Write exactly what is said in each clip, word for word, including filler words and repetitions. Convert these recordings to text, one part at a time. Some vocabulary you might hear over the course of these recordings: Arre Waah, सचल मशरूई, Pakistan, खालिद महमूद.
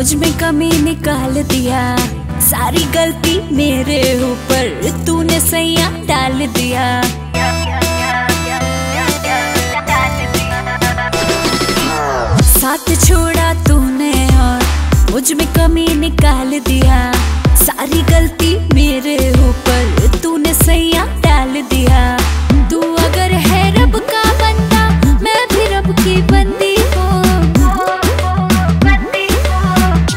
मुझ में कमी निकाल दिया, सारी गलती मेरे ऊपर तूने सैया डाल दिया। साथ छोड़ा तूने और मुझ में कमी निकाल दिया, सारी गलती मेरे ऊपर तूने सैया डाल दिया। तू अगर है रब का बंदा, मैं भी रब की बंदी हूँ।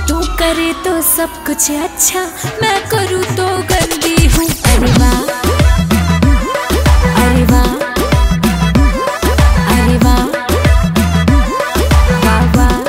तू करे तो सब कुछ अच्छा, मैं करूँ तो गंदी हूँ। अरे वाह, अरे वाह, अरे वाह, वाह वाह।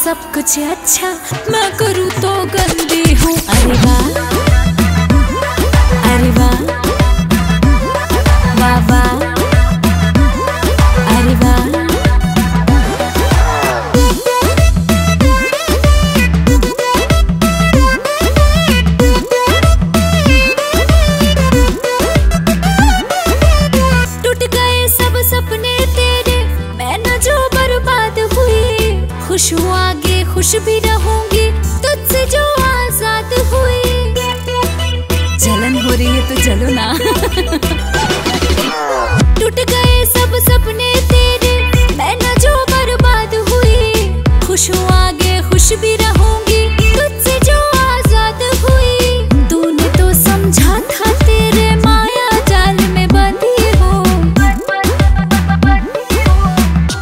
सब कुछ अच्छा, मैं करूँ तो गंदी हूँ। अरे वाह, अरे वाह, वाह वाह, अरे वाह। टूट गए सब सपने तेरे, मैं न जो बर्बाद हुई। खुश हूँ आगे खुश भी रहूंगी, तुझसे जो आजाद हुई। जलन हो रही है तो जलो ना। टूट गए सब सपने तेरे, मैं न जो बर्बाद हुई। खुश हूँ आगे खुश भी रहूंगी, तुझसे जो आजाद हुई। तूने तो समझा था तेरे माया जाल में बंधी हो।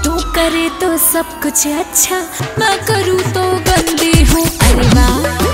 तू करे तो सब कुछ अच्छा, मैं करूँ तो गंदी हूँ। अरे वाह।